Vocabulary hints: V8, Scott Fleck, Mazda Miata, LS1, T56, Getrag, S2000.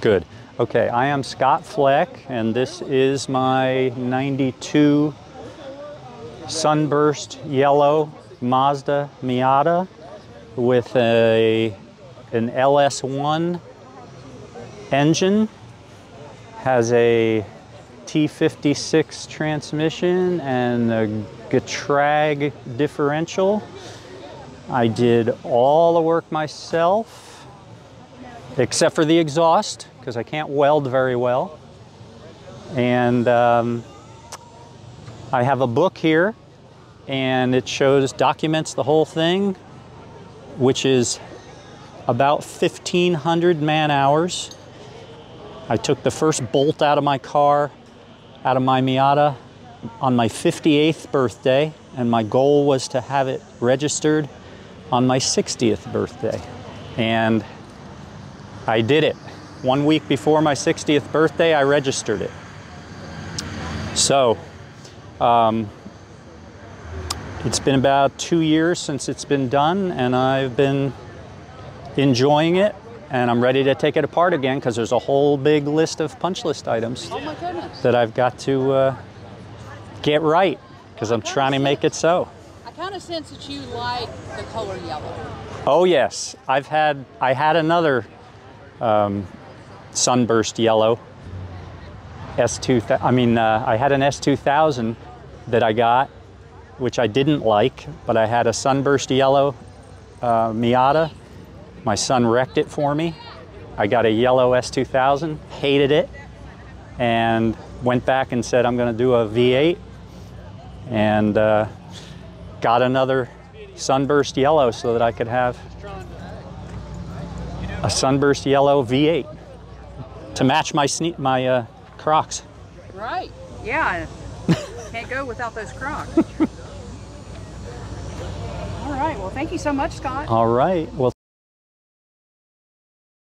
Good. Okay, I am Scott Fleck, and this is my 92 Sunburst Yellow Mazda Miata with an LS1 engine. Has a T56 transmission and a Getrag differential. I did all the work myself, except for the exhaust, because I can't weld very well. And I have a book here, and it documents the whole thing, which is about 1,500 man-hours. I took the first bolt out of my car, out of my Miata, on my 58th birthday, and my goal was to have it registered on my 60th birthday. And I did it. 1 week before my 60th birthday, I registered it. So, it's been about 2 years since it's been done, and I've been enjoying it, and I'm ready to take it apart again, because there's a whole big list of punch list items that I've got to get right, because I'm trying to make it so. I kind of sense that you like the color yellow. Oh yes, I had another sunburst yellow S2000. I had an S2000 that I got, which I didn't like, but I had a sunburst yellow Miata. My son wrecked it for me. I got a yellow S2000, hated it, and went back and said, I'm gonna do a V8, and got another sunburst yellow so that I could have a sunburst yellow V8 to match my Crocs. Right, yeah. Can't go without those Crocs. All right, well, thank you so much, Scott. All right, well.